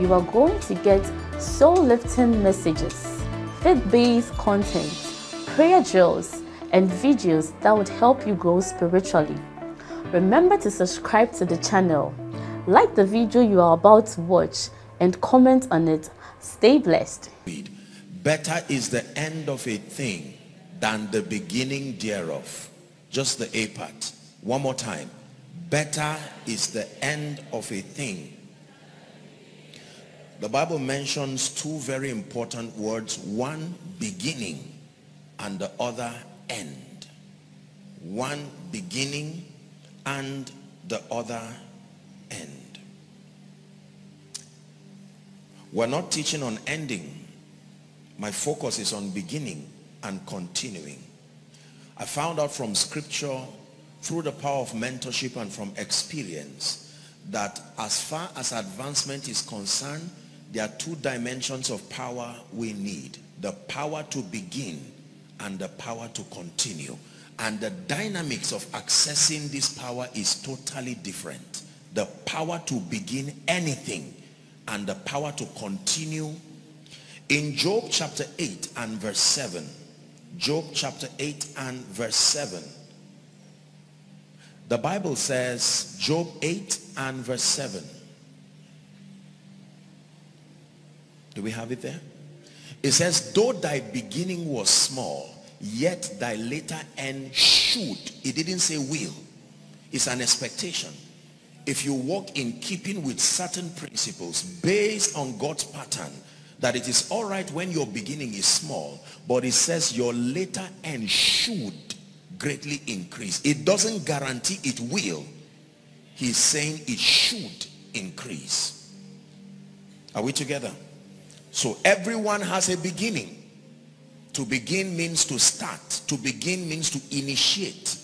you are going to get soul-lifting messages, faith-based content, prayer drills, and videos that would help you grow spiritually. Remember to subscribe to the channel, like the video you are about to watch, and comment on it. Stay blessed. Better is the end of a thing than the beginning thereof. Just the A part. One more time. Better is the end of a thing. The Bible mentions two very important words. One, beginning, and the other, end. One, beginning, and the other, end. We're not teaching on ending. My focus is on beginning and continuing. I found out from scripture, through the power of mentorship and from experience, that as far as advancement is concerned, there are two dimensions of power we need: the power to begin and the power to continue. And the dynamics of accessing this power is totally different. The power to begin anything and the power to continue. In Job chapter 8 and verse 7, Job chapter 8 and verse 7, the Bible says, Job 8 and verse 7. Do we have it there? It says, though thy beginning was small, yet thy later end should. It didn't say will. It's an expectation. If you walk in keeping with certain principles based on God's pattern, that it is all right when your beginning is small, but it says your later end should greatly increase. It doesn't guarantee it will. He's saying it should increase. Are we together? So everyone has a beginning. To begin means to start. To begin means to initiate.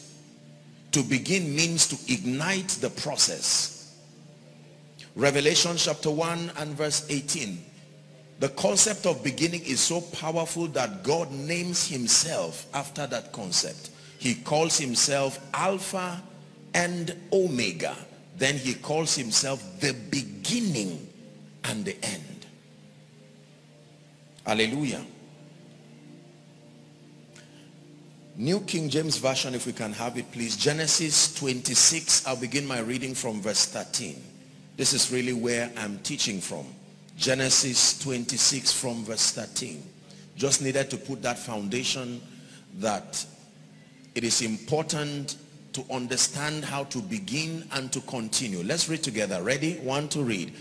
To begin means to ignite the process. Revelation chapter 1 and verse 18. The concept of beginning is so powerful that God names himself after that concept. He calls himself Alpha and Omega. Then he calls himself the beginning and the end. Hallelujah. New King James Version, if we can have it, please. Genesis 26, I'll begin my reading from verse 13. This is really where I'm teaching from. Genesis 26 from verse 13. Just needed to put that foundation that it is important to understand how to begin and to continue. Let's read together. Ready? One to read.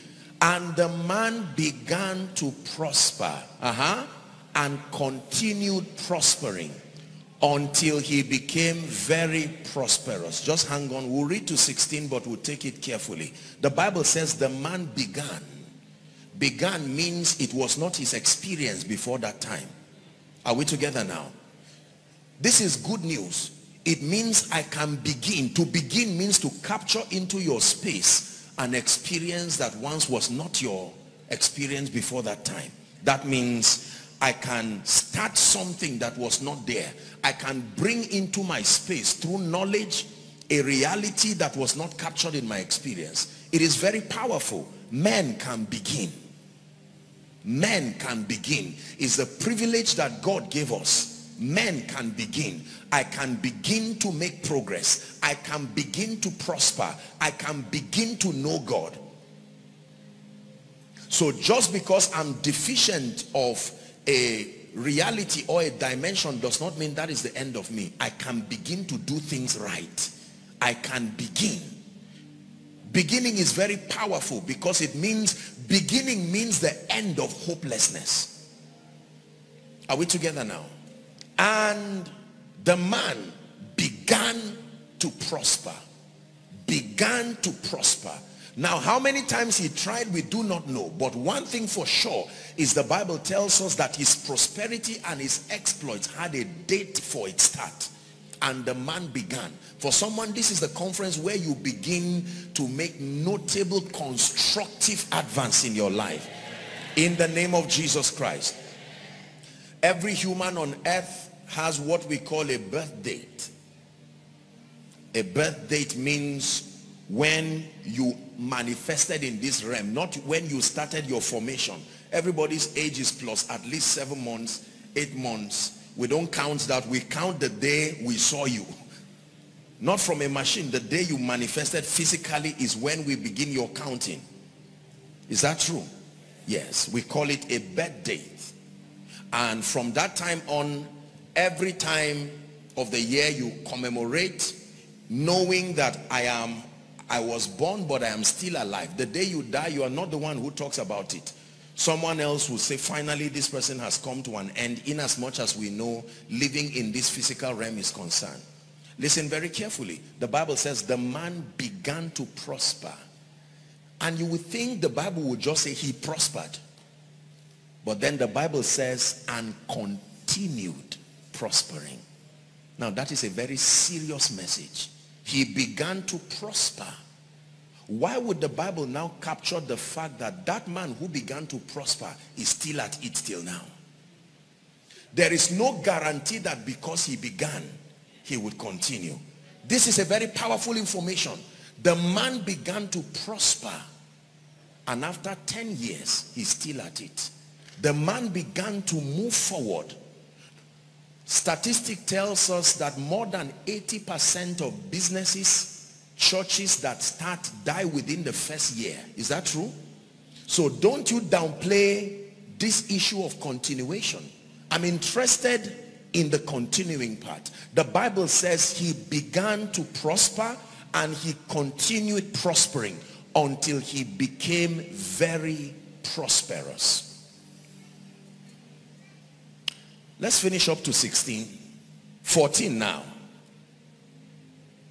And the man began to prosper, and continued prospering, until he became very prosperous. Just hang on. We'll read to 16, but we'll take it carefully. The Bible says the man began. Began means it was not his experience before that time. Are we together now? This is good news. It means I can begin. To begin means to capture into your space an experience that once was not your experience before that time. That means I can start something that was not there. I can bring into my space through knowledge a reality that was not captured in my experience. It is very powerful. Men can begin. Men can begin. It's the privilege that God gave us. Men can begin. I can begin to make progress. I can begin to prosper. I can begin to know God. So just because I'm deficient of a reality or a dimension does not mean that is the end of me. I can begin to do things right. I can begin. Beginning is very powerful because it means beginning means the end of hopelessness. Are we together now? And the man began to prosper. Began to prosper. Now, how many times he tried, we do not know. But one thing for sure is the Bible tells us that his prosperity and his exploits had a date for its start. And the man began. For someone, this is the conference where you begin to make notable constructive advance in your life. In the name of Jesus Christ. Every human on earth has what we call a birth date. A birth date means when you manifested in this realm, not when you started your formation. Everybody's age is plus at least 7 months, 8 months. We don't count that. We count the day we saw you. Not from a machine. The day you manifested physically is when we begin your counting. Is that true? Yes. We call it a birth date. And from that time on, every time of the year you commemorate, knowing that I was born, but I am still alive. The day you die, you are not the one who talks about it. Someone else will say, finally, this person has come to an end, in as much as we know living in this physical realm is concerned. Listen very carefully. The Bible says the man began to prosper. And you would think the Bible would just say he prospered. But then the Bible says, and continued prospering. Now that is a very serious message. He began to prosper. Why would the Bible now capture the fact that that man who began to prosper is still at it till now? There is no guarantee that because he began, he would continue. This is a very powerful information. The man began to prosper, and after 10 years, he's still at it. The man began to move forward. Statistics tells us that more than 80% of businesses, churches that start die within the first year. Is that true? So don't you downplay this issue of continuation. I'm interested in the continuing part. The Bible says he began to prosper and he continued prospering until he became very prosperous. Let's finish up to 14 now.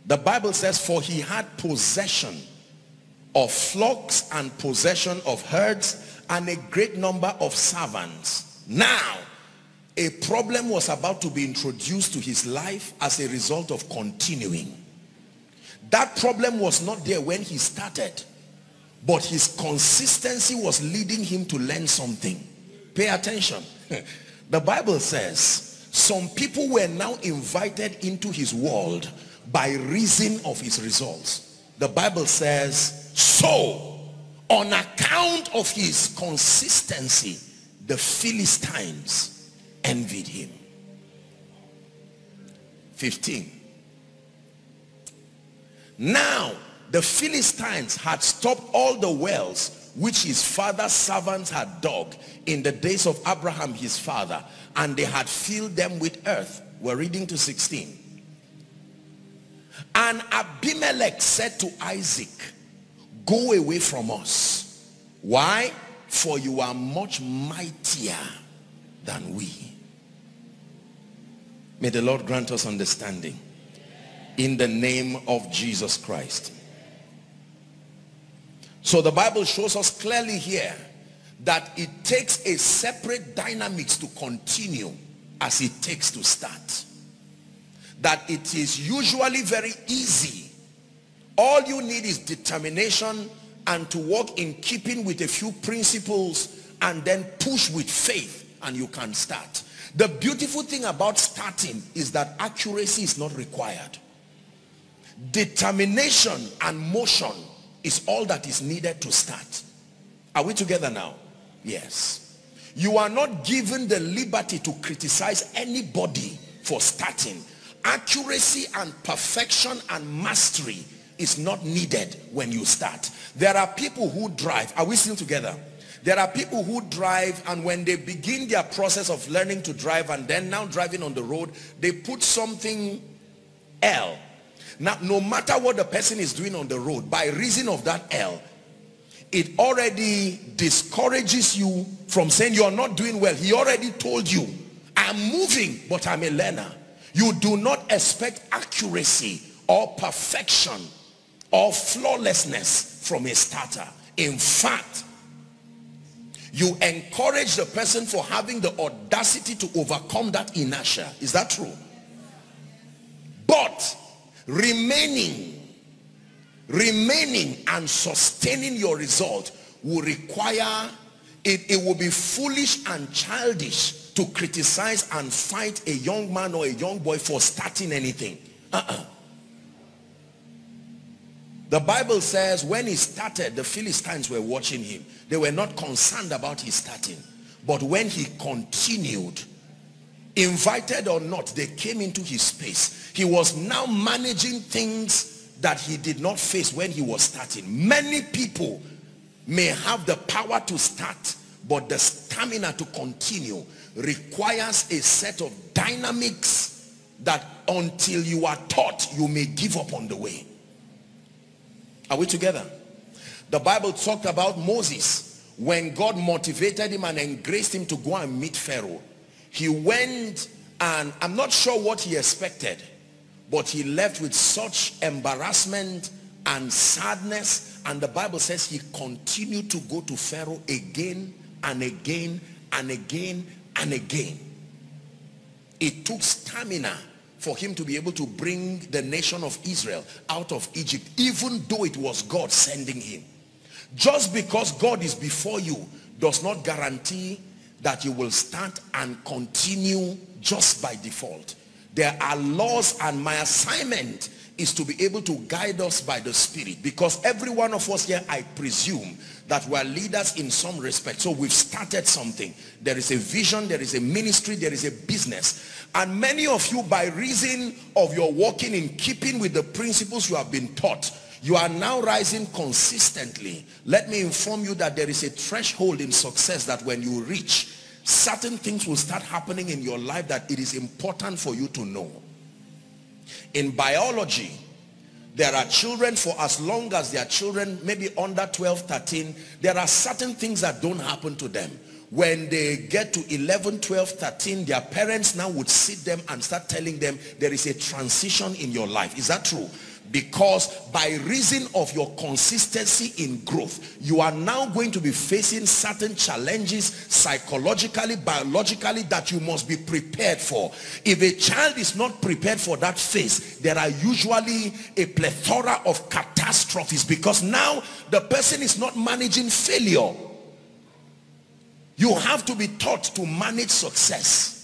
The Bible says, for he had possession of flocks and possession of herds and a great number of servants. Now, a problem was about to be introduced to his life as a result of continuing. That problem was not there when he started, but his consistency was leading him to learn something. Pay attention. The Bible says, some people were now invited into his world by reason of his results. The Bible says, so on account of his consistency, the Philistines envied him. 15. Now the Philistines had stopped all the wells which his father's servants had dug in the days of Abraham his father, and they had filled them with earth. We're reading to 16. And Abimelech said to Isaac, go away from us. Why? For you are much mightier than we. May the Lord grant us understanding. In the name of Jesus Christ. So the Bible shows us clearly here that it takes a separate dynamics to continue as it takes to start. That it is usually very easy. All you need is determination and to walk in keeping with a few principles and then push with faith, and you can start. The beautiful thing about starting is that accuracy is not required. Determination and motion is all that is needed to start. Are we together now? Yes. You are not given the liberty to criticize anybody for starting. Accuracy and perfection and mastery is not needed when you start. There are people who drive. Are we still together? There are people who drive, and when they begin their process of learning to drive and then now driving on the road, they put something L. Now, no matter what the person is doing on the road, by reason of that L, it already discourages you from saying you are not doing well. He already told you, I'm moving, but I'm a learner. You do not expect accuracy or perfection or flawlessness from a starter. In fact, you encourage the person for having the audacity to overcome that inertia. Is that true? But remaining and sustaining your result will require it. It will be foolish and childish to criticize and fight a young man or a young boy for starting anything. The Bible says when he started, the Philistines were watching him. They were not concerned about his starting. But when he continued, invited or not, they came into his space. He was now managing things that he did not face when he was starting. Many people may have the power to start, but the stamina to continue requires a set of dynamics that until you are taught, you may give up on the way. Are we together? The Bible talked about Moses. When God motivated him and engraced him to go and meet Pharaoh, he went, and I'm not sure what he expected, but he left with such embarrassment and sadness. And the Bible says he continued to go to Pharaoh again and again and again and again. It took stamina for him to be able to bring the nation of Israel out of Egypt, even though it was God sending him. Just because God is before you does not guarantee that you will start and continue just by default. There are laws, and my assignment is to be able to guide us by the Spirit, because every one of us here, I presume, that we are leaders in some respect. So we've started something. There is a vision, there is a ministry, there is a business. And many of you, by reason of your walking in keeping with the principles you have been taught, you are now rising consistently. Let me inform you that there is a threshold in success that when you reach, certain things will start happening in your life that it is important for you to know. In biology, there are children, for as long as they are children, maybe under 12, 13, there are certain things that don't happen to them. When they get to 11, 12, 13, their parents now would sit them and start telling them there is a transition in your life. Is that true? Because by reason of your consistency in growth, you are now going to be facing certain challenges psychologically, biologically, that you must be prepared for. If a child is not prepared for that phase, there are usually a plethora of catastrophes, because now the person is not managing failure. You have to be taught to manage success.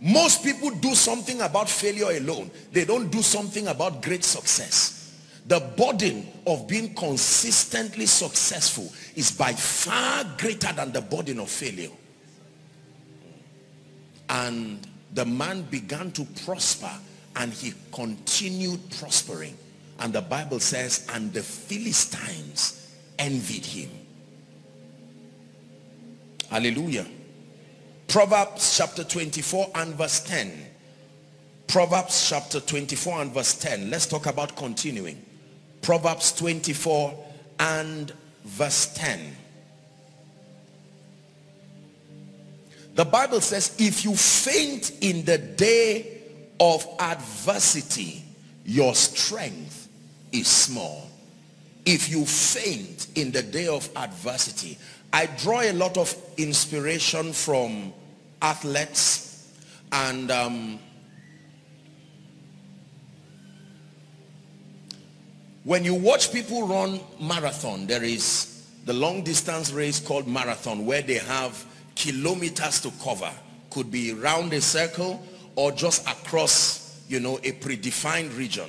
Most people do something about failure alone. They don't do something about great success. The burden of being consistently successful is by far greater than the burden of failure. And the man began to prosper, and he continued prospering. And the Bible says, and the Philistines envied him. Hallelujah. Proverbs chapter 24 and verse 10. Proverbs chapter 24 and verse 10. Let's talk about continuing. Proverbs 24 and verse 10. The Bible says, if you faint in the day of adversity, your strength is small. If you faint in the day of adversity. I draw a lot of inspiration from athletes, and when you watch people run marathon, there is the long distance race called marathon, where they have kilometers to cover. Could be round a circle or just across, you know, a predefined region.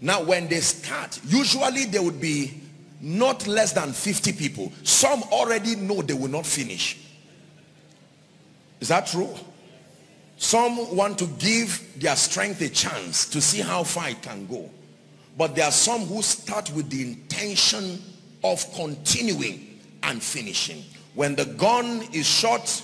Now when they start, usually there would be not less than 50 people. Some already know they will not finish. Is that true? Some want to give their strength a chance to see how far it can go. But there are some who start with the intention of continuing and finishing. When the gun is shot,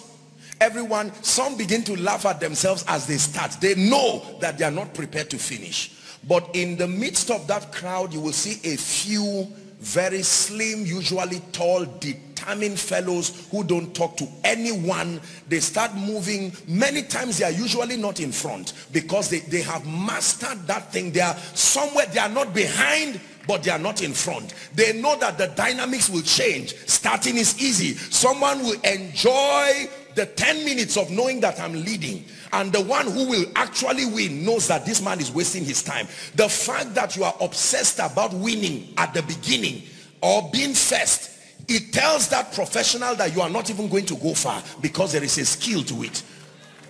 everyone, some begin to laugh at themselves as they start. They know that they are not prepared to finish. But in the midst of that crowd, you will see a few very slim, usually tall, determined fellows who don't talk to anyone. They start moving. Many times they are usually not in front, because they have mastered that thing. They are somewhere, they are not behind, but they are not in front. They know that the dynamics will change. Starting is easy. Someone will enjoy the 10 minutes of knowing that I'm leading. And the one who will actually win knows that this man is wasting his time. The fact that you are obsessed about winning at the beginning or being first, it tells that professional that you are not even going to go far, because there is a skill to it.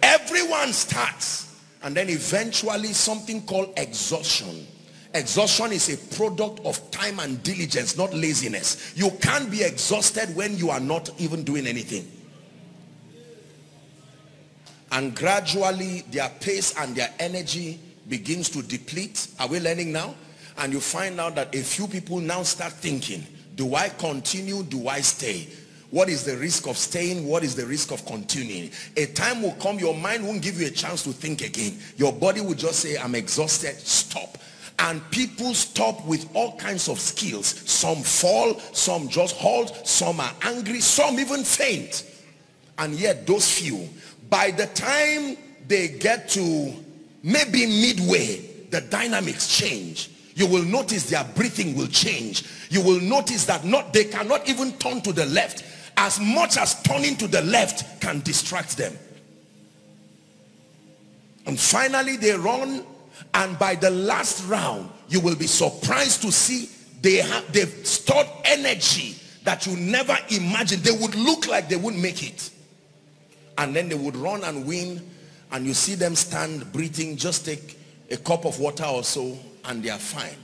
Everyone starts, and then eventually something called exhaustion. Exhaustion is a product of time and diligence, not laziness. You can't be exhausted when you are not even doing anything. And gradually their pace and their energy begins to deplete. Are we learning now? And you find out that a few people now start thinking, do I continue? Do I stay? What is the risk of staying? What is the risk of continuing? A time will come, your mind won't give you a chance to think again. Your body will just say, I'm exhausted, stop. And people stop with all kinds of skills. Some fall, some just halt, some are angry, some even faint. And yet those few, by the time they get to maybe midway, the dynamics change. You will notice their breathing will change. You will notice that they cannot even turn to the left, as much as turning to the left can distract them. And finally they run, and by the last round you will be surprised to see they've stored energy that you never imagined. They would look like they wouldn't make it, and then they would run and win, and you see them stand breathing, just take a cup of water or so, and they are fine.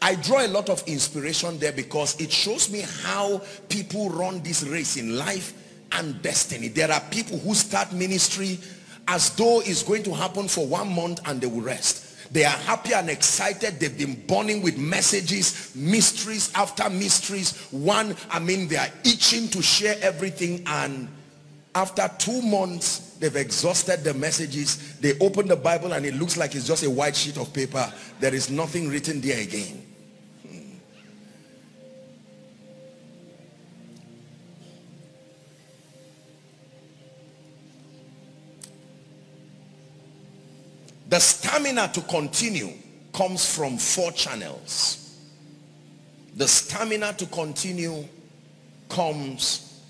I draw a lot of inspiration there because it shows me how people run this race in life and destiny. There are people who start ministry as though it's going to happen for 1 month and they will rest. They are happy and excited. They've been burning with messages, mysteries after mysteries. I mean, they are itching to share everything, and after 2 months, they've exhausted the messages. They open the Bible and it looks like it's just a white sheet of paper. There is nothing written there again. The stamina to continue comes from 4 channels. The stamina to continue comes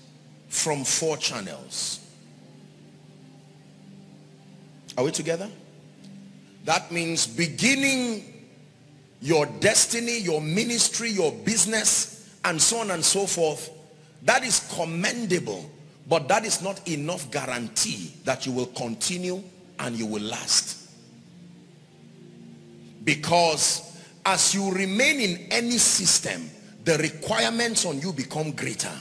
from 4 channels. Are we together? That means beginning your destiny, your ministry, your business, and so on and so forth. That is commendable, but that is not enough guarantee that you will continue and you will last. Because as you remain in any system, the requirements on you become greater.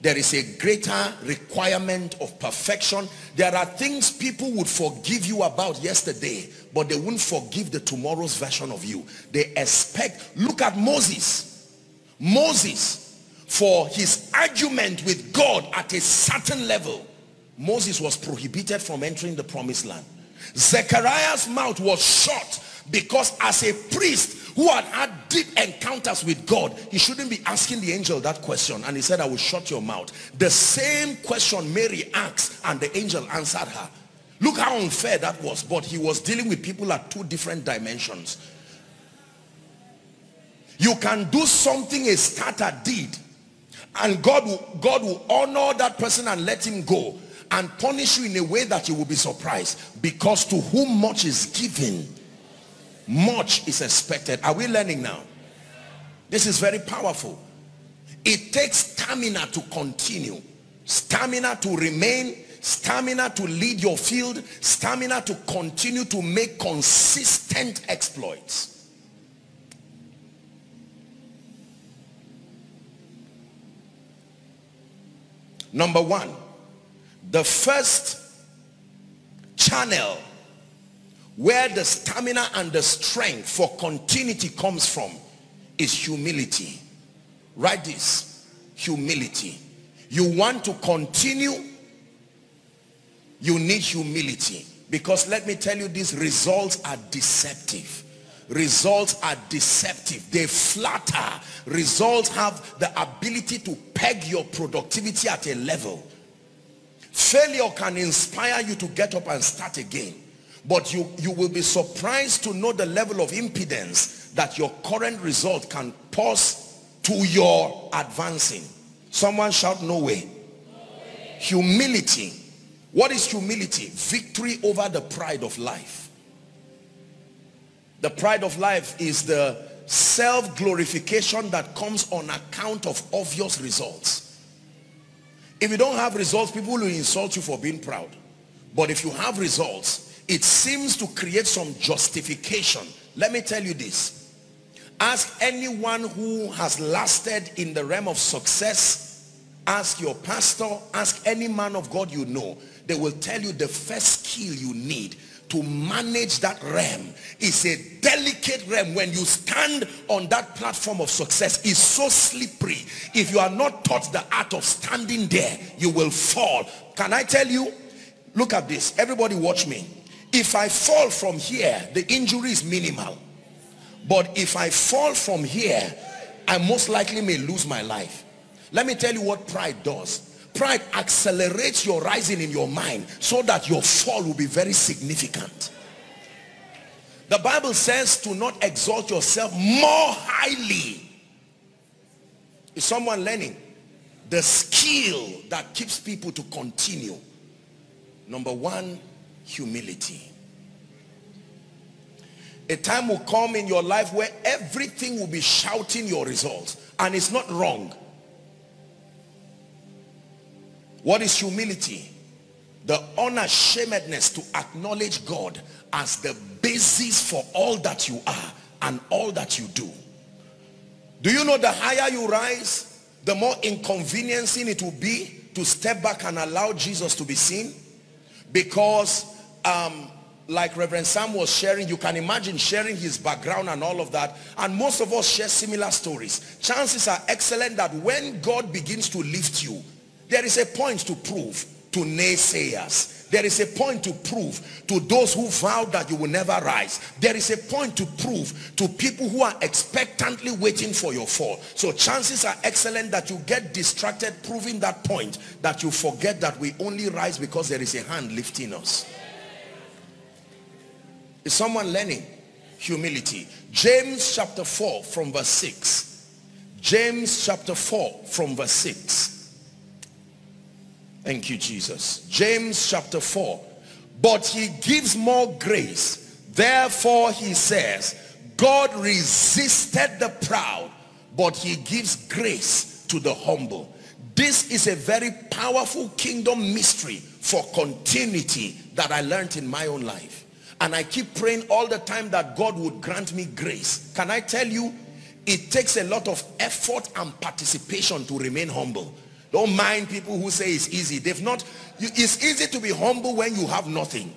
There is a greater requirement of perfection. There are things people would forgive you about yesterday, but they won't forgive the tomorrow's version of you. They expect, look at Moses. Moses, for his argument with God at a certain level, Moses was prohibited from entering the promised land. Zechariah's mouth was shut because as a priest who had had deep encounters with God, he shouldn't be asking the angel that question. And he said, I will shut your mouth. The same question Mary asked, and the angel answered her. Look how unfair that was. But he was dealing with people at 2 different dimensions. You can do something a starter did, and God will honor that person and let him go, and punish you in a way that you will be surprised. Because to whom much is given, much is expected. Are we learning now? This is very powerful. It takes stamina to continue, stamina to remain, stamina to lead your field, stamina to continue to make consistent exploits. Number 1, the first channel where the stamina and the strength for continuity comes from is humility. Write this: humility. You want to continue, you need humility. Because let me tell you this, results are deceptive. Results are deceptive. They flatter. Results have the ability to peg your productivity at a level. Failure can inspire you to get up and start again. But you will be surprised to know the level of impedance that your current result can pose to your advancing. Someone shout, no way. Humility. What is humility? Victory over the pride of life. The pride of life is the self-glorification that comes on account of obvious results. If you don't have results, people will insult you for being proud. But if you have results, it seems to create some justification. Let me tell you this. Ask anyone who has lasted in the realm of success. Ask your pastor. Ask any man of God you know. They will tell you the first skill you need to manage that realm is a delicate realm. When you stand on that platform of success, it's so slippery. If you are not taught the art of standing there, you will fall. Can I tell you? Look at this. Everybody watch me. If I fall from here, the injury is minimal. But if I fall from here, I most likely may lose my life. Let me tell you what pride does. Pride accelerates your rising in your mind so that your fall will be very significant. The Bible says to not exalt yourself more highly. Is someone learning? The skill that keeps people to continue. Number one, humility. A time will come in your life where everything will be shouting your results, and it's not wrong. What is humility? The unashamedness to acknowledge God as the basis for all that you are and all that you do. Do you know the higher you rise, the more inconveniencing it will be to step back and allow Jesus to be seen? Because like Reverend Sam was sharing, you can imagine sharing his background and all of that. And most of us share similar stories. Chances are excellent that when God begins to lift you, there is a point to prove to naysayers. There is a point to prove to those who vow that you will never rise. There is a point to prove to people who are expectantly waiting for your fall. So chances are excellent that you get distracted proving that point, that you forget that we only rise because there is a hand lifting us. Is someone learning? Humility. James chapter 4 from verse 6. James chapter 4 from verse 6. Thank you, Jesus. James chapter 4. But he gives more grace. Therefore he says, God resisted the proud, but he gives grace to the humble. This is a very powerful kingdom mystery for continuity that I learned in my own life. And I keep praying all the time that God would grant me grace. Can I tell you, it takes a lot of effort and participation to remain humble. Don't mind people who say it's easy. They've not. It's easy to be humble when you have nothing.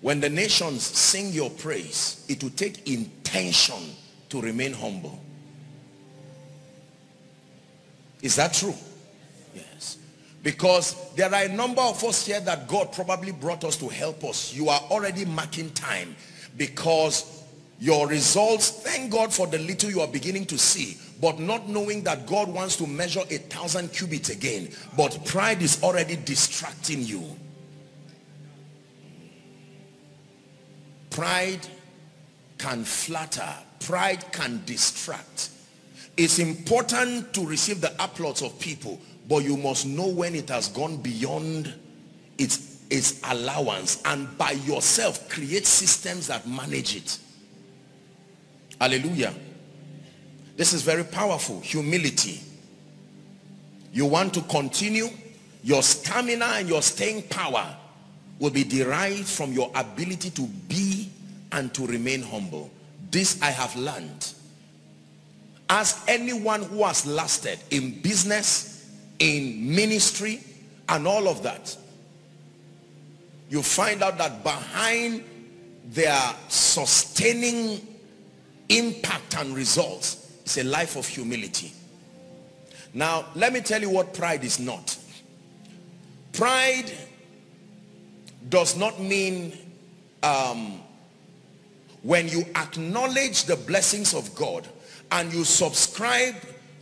When the nations sing your praise, it will take intention to remain humble. Is that true? Yes. Because there are a number of us here that God probably brought us to help us. You are already marking time because your results, thank God for the little you are beginning to see, but not knowing that God wants to measure 1,000 cubits again. But pride is already distracting you. Pride can flatter. Pride can distract. It's important to receive the applause of people, but you must know when it has gone beyond its allowance, and by yourself create systems that manage it. Hallelujah. This is very powerful. Humility. You want to continue, your stamina and your staying power will be derived from your ability to be and to remain humble. This I have learned. Ask anyone who has lasted in business, in ministry, and all of that, you find out that behind their sustaining impact and results is a life of humility. Now, let me tell you what pride is not. Pride does not mean when you acknowledge the blessings of God and you subscribe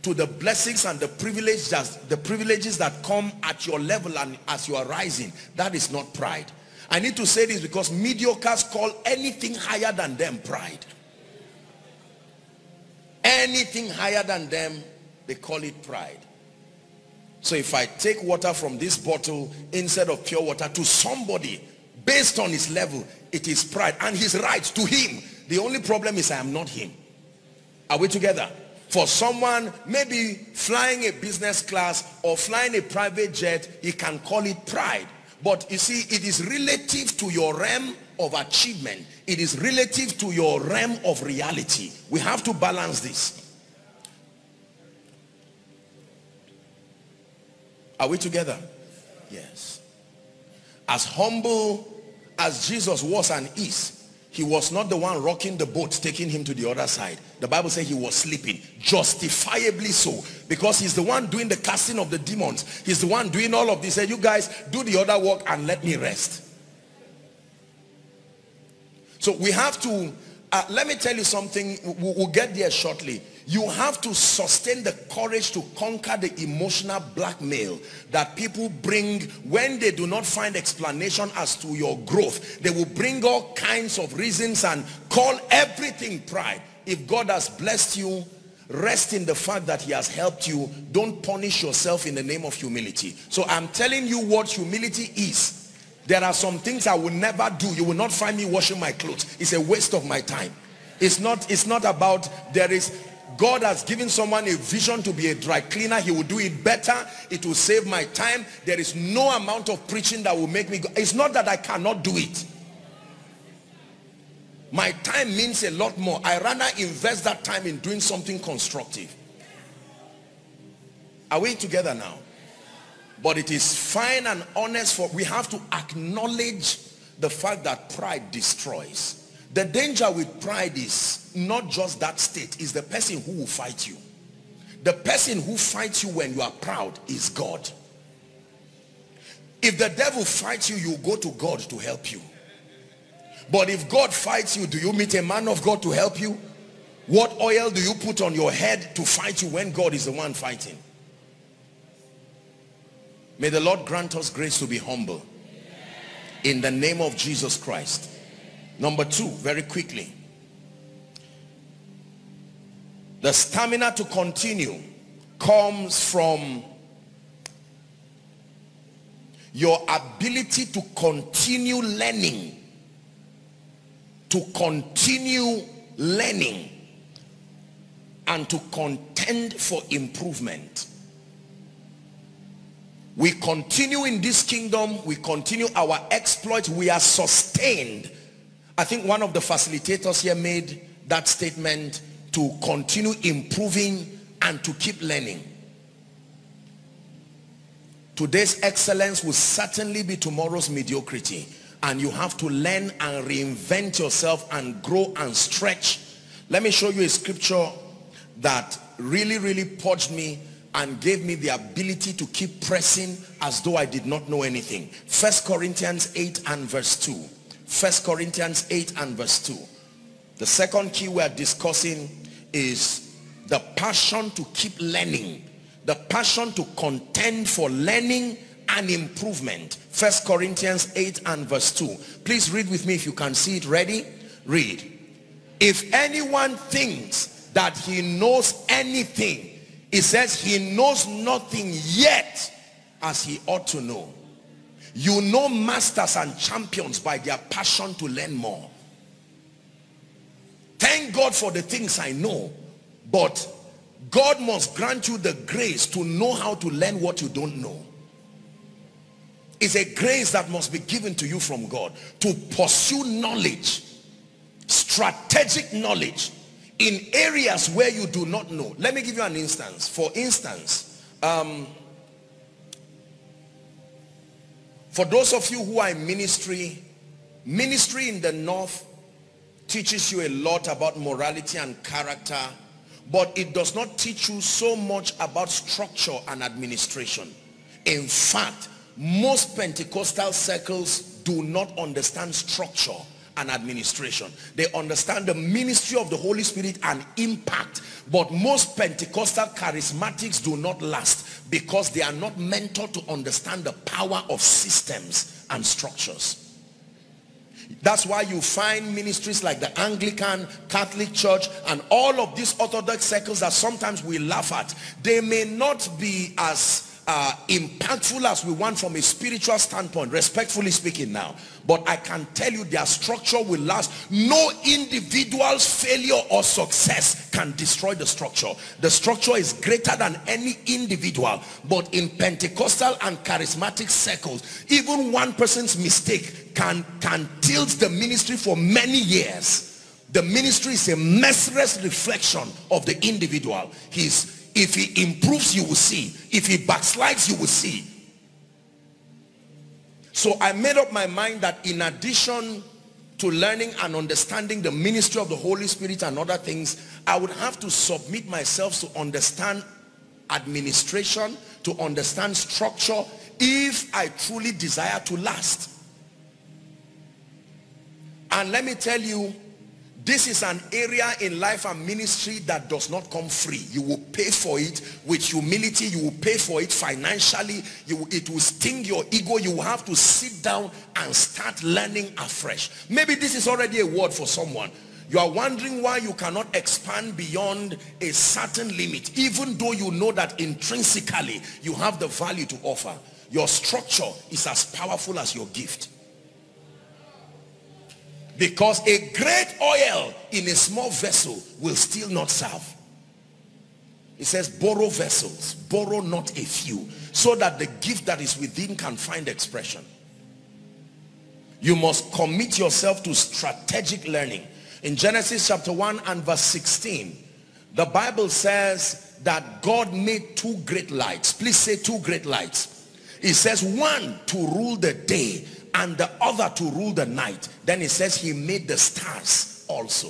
to the blessings and the privileges that come at your level and as you are rising. That is not pride. I need to say this because mediocres call anything higher than them pride. Anything higher than them, they call it pride. So if I take water from this bottle instead of pure water to somebody based on his level, it is pride, and his right to him. The only problem is I am not him. Are we together? For someone maybe flying a business class or flying a private jet, he can call it pride. But you see, it is relative to your realm of achievement. It is relative to your realm of reality. We have to balance this. Are we together? Yes. As humble as Jesus was and is, he was not the one rocking the boat, taking him to the other side. The Bible says he was sleeping, justifiably so, because he's the one doing the casting of the demons. He's the one doing all of this. He said, you guys, do the other work and let me rest. So we have to, let me tell you something, we'll get there shortly. You have to sustain the courage to conquer the emotional blackmail that people bring when they do not find explanation as to your growth. They will bring all kinds of reasons and call everything pride. If God has blessed you, rest in the fact that he has helped you. Don't punish yourself in the name of humility. So I'm telling you what humility is. There are some things I will never do. You will not find me washing my clothes. It's a waste of my time. It's not about there is... God has given someone a vision to be a dry cleaner. He will do it better. It will save my time. There is no amount of preaching that will make me go. It's not that I cannot do it. My time means a lot more. I rather invest that time in doing something constructive. Are we together now? But it is fine and honest for we have to acknowledge the fact that pride destroys. The danger with pride is not just that state, it's the person who will fight you. The person who fights you when you are proud is God. If the devil fights you, you go to God to help you. But if God fights you, do you meet a man of God to help you? What oil do you put on your head to fight you when God is the one fighting? May the Lord grant us grace to be humble. In the name of Jesus Christ. Number two, very quickly. The stamina to continue comes from your ability to continue learning. To continue learning and to contend for improvement. We continue in this kingdom, we continue our exploits, we are sustained. I think one of the facilitators here made that statement, to continue improving and to keep learning. Today's excellence will certainly be tomorrow's mediocrity, and you have to learn and reinvent yourself and grow and stretch. Let me show you a scripture that really purged me and gave me the ability to keep pressing as though I did not know anything. 1 Corinthians 8 and verse 2. 1 Corinthians 8 and verse 2. The second key we are discussing is the passion to keep learning. The passion to contend for learning and improvement. 1 Corinthians 8 and verse 2. Please read with me if you can see it. Ready? Read. If anyone thinks that he knows anything, it says he knows nothing yet as he ought to know. You know masters and champions by their passion to learn more. Thank God for the things I know, but God must grant you the grace to know how to learn what you don't know. It's a grace that must be given to you from God to pursue knowledge, strategic knowledge in areas where you do not know. Let me give you an instance. For instance, for those of you who are in ministry in the north teaches you a lot about morality and character, but it does not teach you so much about structure and administration. In fact, most Pentecostal circles do not understand structure and administration. They understand the ministry of the Holy Spirit and impact, but most Pentecostal charismatics do not last because they are not mentored to understand the power of systems and structures. That's why you find ministries like the Anglican, Catholic Church, and all of these Orthodox circles that sometimes we laugh at. They may not be as impactful as we want from a spiritual standpoint, respectfully speaking now, but I can tell you their structure will last. No individual's failure or success can destroy the structure. The structure is greater than any individual, but in Pentecostal and charismatic circles, even one person's mistake can tilt the ministry for many years. The ministry is a merciless reflection of the individual. If he improves, you will see. If he backslides, you will see. So I made up my mind that in addition to learning and understanding the ministry of the Holy Spirit and other things, I would have to submit myself to understand administration, to understand structure, if I truly desire to last. And let me tell you, this is an area in life and ministry that does not come free. You will pay for it with humility. You will pay for it financially. It will sting your ego. You will have to sit down and start learning afresh. Maybe this is already a word for someone. You are wondering why you cannot expand beyond a certain limit, even though you know that intrinsically you have the value to offer. Your structure is as powerful as your gift. Because a great oil in a small vessel will still not serve. It says borrow vessels, borrow not a few, so that the gift that is within can find expression. You must commit yourself to strategic learning. In Genesis chapter 1 and verse 16, the Bible says that God made two great lights. Please say two great lights. It says one to rule the day and the other to rule the night. Then it says he made the stars also.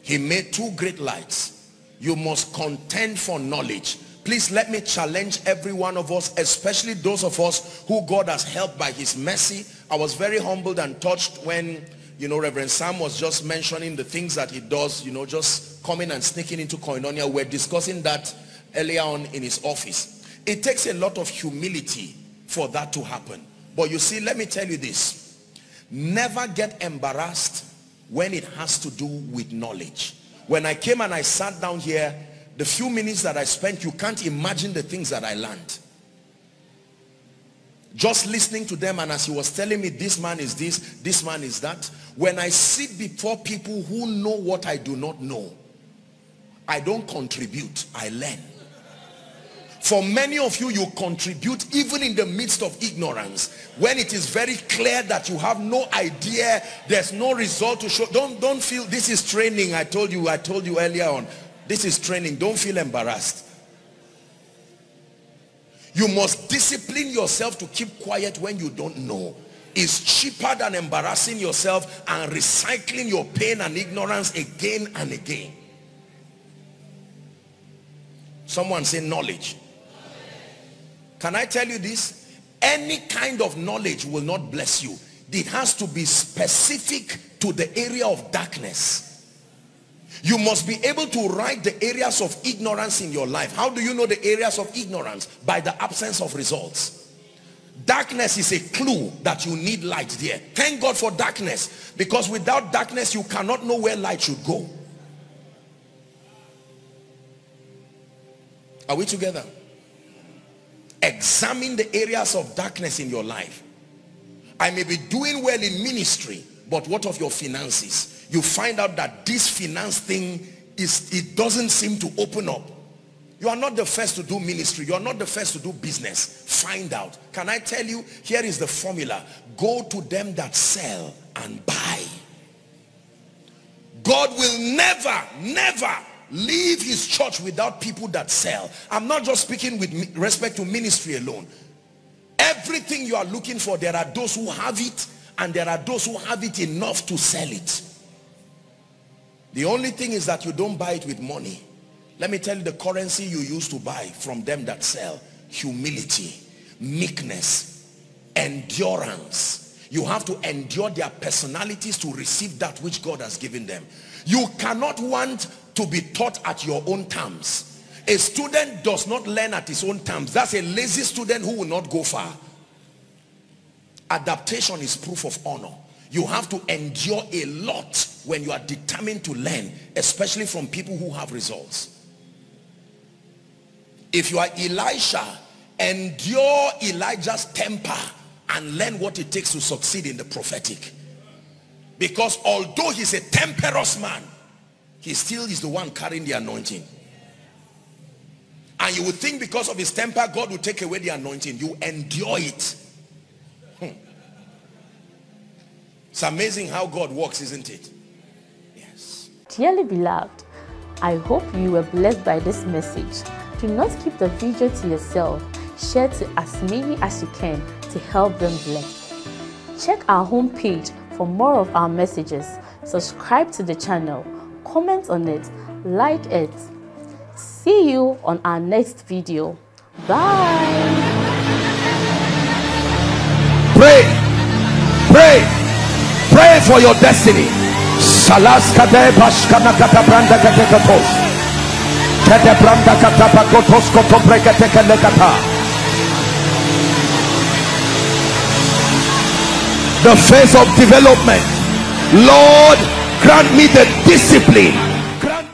He made two great lights. You must contend for knowledge. Please let me challenge every one of us, especially those of us who God has helped by his mercy. I was very humbled and touched when, you know, Reverend Sam was just mentioning the things that he does, you know, just coming and sneaking into Koinonia. We're discussing that earlier on in his office. It takes a lot of humility for that to happen. But you see, let me tell you this. Never get embarrassed when it has to do with knowledge. When I came and I sat down here, the few minutes that I spent, you can't imagine the things that I learned. Just listening to them, and as he was telling me, this man is this man is that. When I sit before people who know what I do not know, I don't contribute, I learn. For many of you, you contribute even in the midst of ignorance. When it is very clear that you have no idea, there's no result to show. Don't feel this is training. I told you earlier on, this is training. Don't feel embarrassed. You must discipline yourself to keep quiet when you don't know. It's cheaper than embarrassing yourself and recycling your pain and ignorance again and again. Someone say knowledge. Can I tell you this? Any kind of knowledge will not bless you. It has to be specific to the area of darkness. You must be able to write the areas of ignorance in your life. How do you know the areas of ignorance? By the absence of results. Darkness is a clue that you need light there. Thank God for darkness, because without darkness you cannot know where light should go. Are we together? Examine the areas of darkness in your life. I may be doing well in ministry, but what of your finances? You find out that this finance thing, it doesn't seem to open up. You are not the first to do ministry. You are not the first to do business. Find out. Can I tell you? Here is the formula. Go to them that sell and buy. God will never, never leave his church without people that sell. I'm not just speaking with respect to ministry alone. Everything you are looking for, there are those who have it, and there are those who have it enough to sell it. The only thing is that you don't buy it with money. Let me tell you the currency you used to buy from them that sell: humility, meekness, endurance. You have to endure their personalities to receive that which God has given them. You cannot want to be taught at your own terms. A student does not learn at his own terms. That's a lazy student who will not go far. Adaptation is proof of honor. You have to endure a lot when you are determined to learn, especially from people who have results. If you are Elisha, endure Elijah's temper and learn what it takes to succeed in the prophetic. Because although he's a temperous man, he still is the one carrying the anointing. And you would think because of his temper, God will take away the anointing. You endure it. It's amazing how God works, isn't it? Yes. Dearly beloved, I hope you were blessed by this message. Do not keep the video to yourself. Share to as many as you can to help them bless. Check our homepage for more of our messages. Subscribe to the channel. Comment on it. Like it. See you on our next video. Bye. Pray. Pray. Pray for your destiny. The phase of development. Lord, grant me the discipline